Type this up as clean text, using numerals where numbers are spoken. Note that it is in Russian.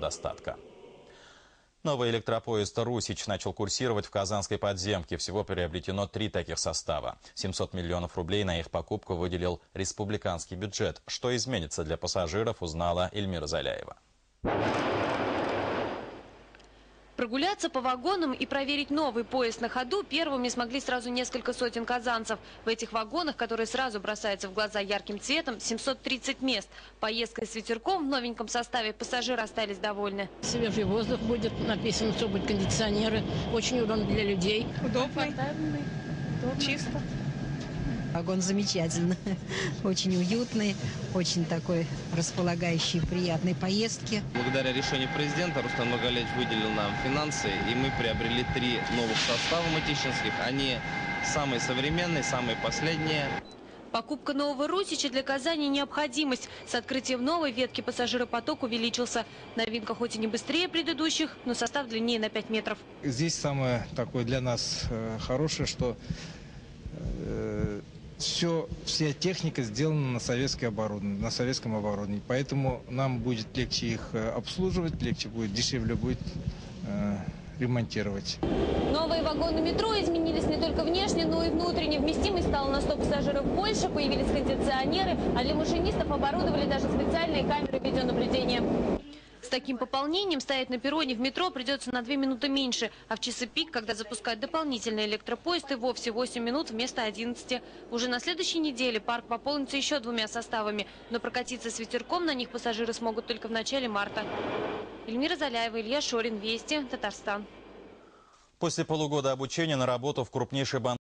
достатка. Новый электропоезд «Русич» начал курсировать в казанской подземке. Всего приобретено 3 таких состава. 700 миллионов рублей на их покупку выделил республиканский бюджет. Что изменится для пассажиров, узнала Эльмира Заляева. Прогуляться по вагонам и проверить новый поезд на ходу первыми смогли сразу несколько сотен казанцев. В этих вагонах, которые сразу бросаются в глаза ярким цветом, 730 мест. Поездкой с ветерком в новеньком составе пассажиры остались довольны. Свежий воздух будет, написано, что будут кондиционеры. Очень удобно для людей. Удобно, чисто. Вагон замечательный, очень уютный, очень такой располагающий, приятной поездки. Благодаря решению президента Рустам Нургалиевич выделил нам финансы, и мы приобрели 3 новых состава мытищинских. Они самые современные, самые последние. Покупка нового «Русича» для Казани – необходимость. С открытием новой ветки пассажиропоток увеличился. Новинка хоть и не быстрее предыдущих, но состав длиннее на 5 метров. Здесь самое такое для нас хорошее, что вся техника сделана на советском оборудовании, поэтому нам будет легче их обслуживать, легче будет, дешевле будет ремонтировать. Новые вагоны метро изменились не только внешне, но и внутренне. Вместимость стала на 100 пассажиров больше, появились кондиционеры, а для машинистов оборудовали даже специальные камеры видеонаблюдения. С таким пополнением стоять на перроне в метро придется на 2 минуты меньше, а в часы пик, когда запускают дополнительный электропоезд, и вовсе 8 минут вместо 11. Уже на следующей неделе парк пополнится еще 2 составами, но прокатиться с ветерком на них пассажиры смогут только в начале марта. Эльмира Заляева, Илья Шорин, Вести, Татарстан. После полугода обучения на работу в крупнейшей банке